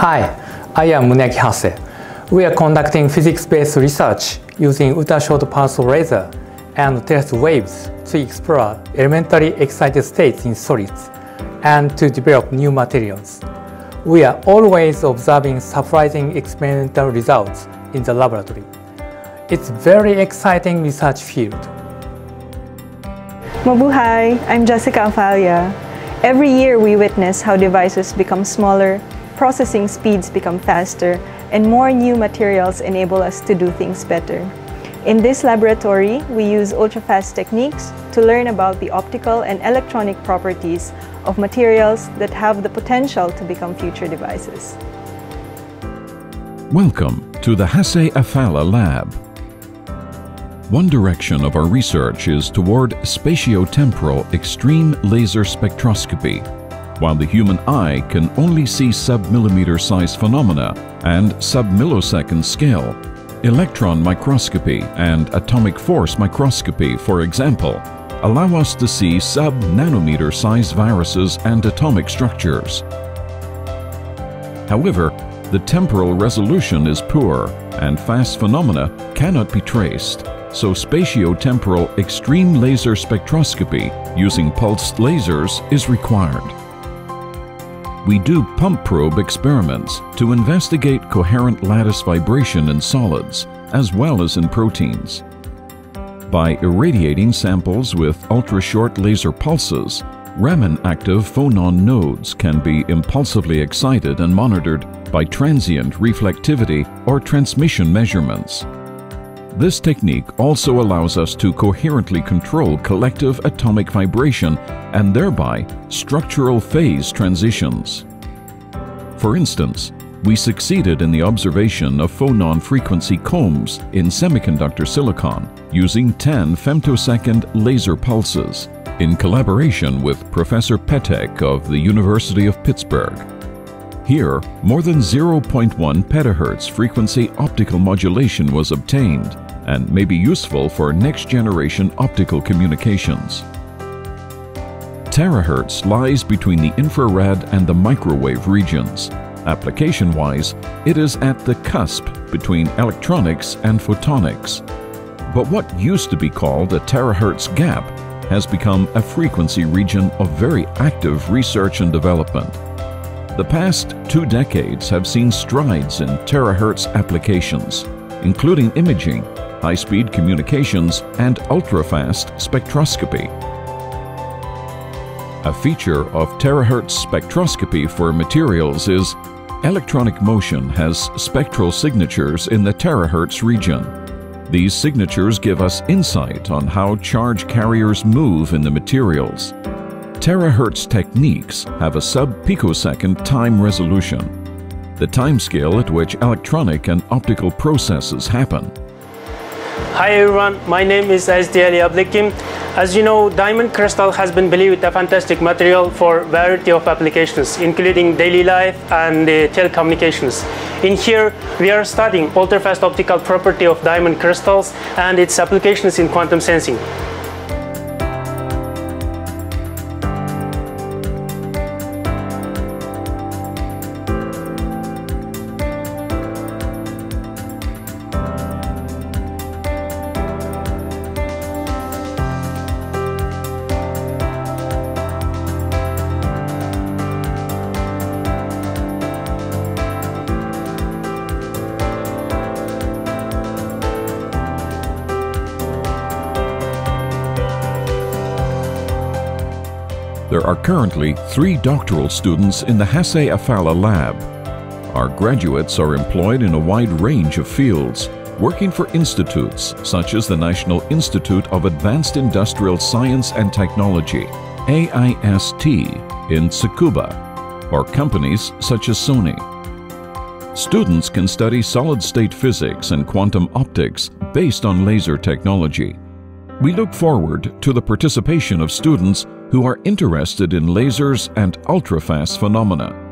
Hi, I am Muneaki Hase. We are conducting physics-based research using ultra-short pulse laser and test waves to explore elementary excited states in solids and to develop new materials. We are always observing surprising experimental results in the laboratory. It's a very exciting research field. Mabuhay! I'm Jessica Afalla. Every year we witness how devices become smaller, processing speeds become faster, and more new materials enable us to do things better. In this laboratory, we use ultrafast techniques to learn about the optical and electronic properties of materials that have the potential to become future devices. Welcome to the Hase Afalla Lab. One direction of our research is toward spatiotemporal extreme laser spectroscopy. While the human eye can only see sub-millimeter size phenomena and sub-millisecond scale, electron microscopy and atomic force microscopy, for example, allow us to see sub-nanometer size viruses and atomic structures. However, the temporal resolution is poor and fast phenomena cannot be traced, so spatiotemporal extreme laser spectroscopy using pulsed lasers is required. We do pump probe experiments to investigate coherent lattice vibration in solids as well as in proteins. By irradiating samples with ultra-short laser pulses, Raman-active phonon nodes can be impulsively excited and monitored by transient reflectivity or transmission measurements. This technique also allows us to coherently control collective atomic vibration and thereby structural phase transitions. For instance, we succeeded in the observation of phonon frequency combs in semiconductor silicon using 10 femtosecond laser pulses in collaboration with Professor Petek of the University of Pittsburgh. Here, more than 0.1 petahertz frequency optical modulation was obtained and may be useful for next-generation optical communications. Terahertz lies between the infrared and the microwave regions. Application-wise, it is at the cusp between electronics and photonics. But what used to be called a terahertz gap has become a frequency region of very active research and development. The past 2 decades have seen strides in terahertz applications, including imaging, high-speed communications, and ultrafast spectroscopy. A feature of terahertz spectroscopy for materials is electronic motion has spectral signatures in the terahertz region. These signatures give us insight on how charge carriers move in the materials. Terahertz techniques have a sub-picosecond time resolution, the timescale at which electronic and optical processes happen. Hi everyone, my name is Asdali Ablikim. As you know, diamond crystal has been believed a fantastic material for a variety of applications, including daily life and telecommunications. In here, we are studying ultrafast optical property of diamond crystals and its applications in quantum sensing. There are currently 3 doctoral students in the Hase Afalla Lab. Our graduates are employed in a wide range of fields, working for institutes such as the National Institute of Advanced Industrial Science and Technology, AIST, in Tsukuba, or companies such as Sony. Students can study solid-state physics and quantum optics based on laser technology. We look forward to the participation of students who are interested in lasers and ultrafast phenomena.